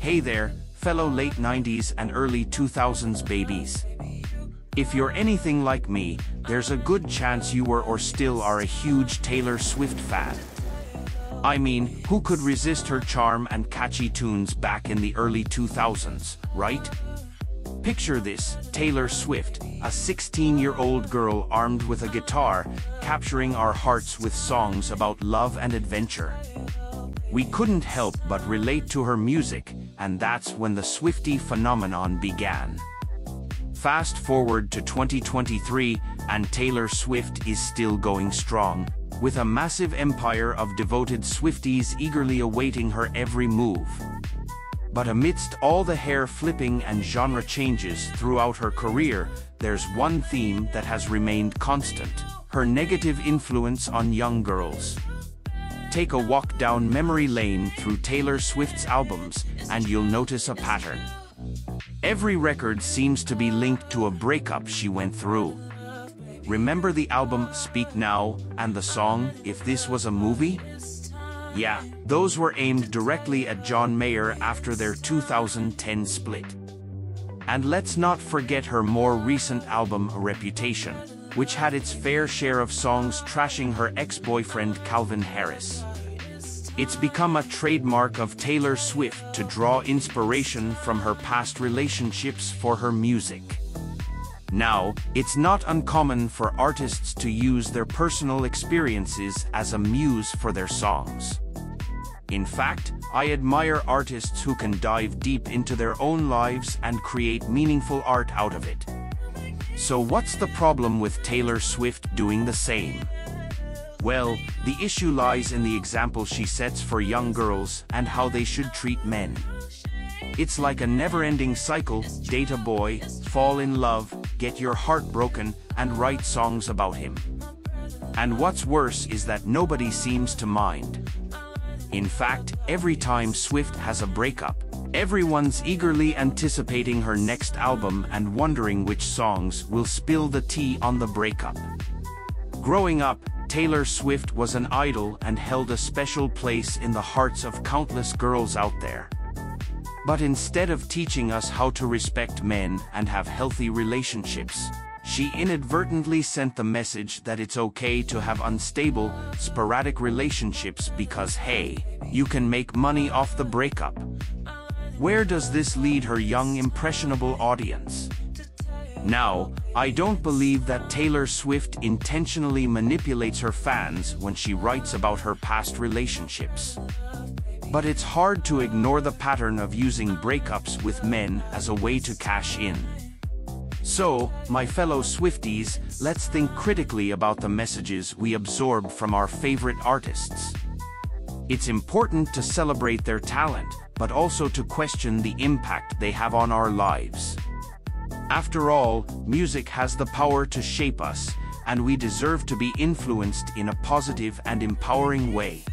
Hey there, fellow late 90s and early 2000s babies. If you're anything like me, there's a good chance you were or still are a huge Taylor Swift fan. I mean, who could resist her charm and catchy tunes back in the early 2000s, right? Picture this, Taylor Swift, a 16-year-old girl armed with a guitar, capturing our hearts with songs about love and adventure. We couldn't help but relate to her music, and that's when the Swiftie phenomenon began. Fast forward to 2023, and Taylor Swift is still going strong, with a massive empire of devoted Swifties eagerly awaiting her every move. But amidst all the hair flipping and genre changes throughout her career, there's one theme that has remained constant: her negative influence on young girls. Take a walk down memory lane through Taylor Swift's albums, and you'll notice a pattern. Every record seems to be linked to a breakup she went through. Remember the album Speak Now and the song If This Was a Movie? Yeah, those were aimed directly at John Mayer after their 2010 split. And let's not forget her more recent album Reputation, which had its fair share of songs trashing her ex-boyfriend Calvin Harris. It's become a trademark of Taylor Swift to draw inspiration from her past relationships for her music. Now, it's not uncommon for artists to use their personal experiences as a muse for their songs. In fact, I admire artists who can dive deep into their own lives and create meaningful art out of it. So what's the problem with Taylor Swift doing the same? Well, the issue lies in the example she sets for young girls and how they should treat men. It's like a never-ending cycle: date a boy, fall in love, get your heart broken, and write songs about him. And what's worse is that nobody seems to mind. In fact, every time Swift has a breakup, everyone's eagerly anticipating her next album and wondering which songs will spill the tea on the breakup. Growing up, Taylor Swift was an idol and held a special place in the hearts of countless girls out there. But instead of teaching us how to respect men and have healthy relationships, she inadvertently sent the message that it's okay to have unstable, sporadic relationships because, hey, you can make money off the breakup. Where does this lead her young, impressionable audience? Now, I don't believe that Taylor Swift intentionally manipulates her fans when she writes about her past relationships. But it's hard to ignore the pattern of using breakups with men as a way to cash in. So, my fellow Swifties, let's think critically about the messages we absorb from our favorite artists. It's important to celebrate their talent, but also to question the impact they have on our lives. After all, music has the power to shape us, and we deserve to be influenced in a positive and empowering way.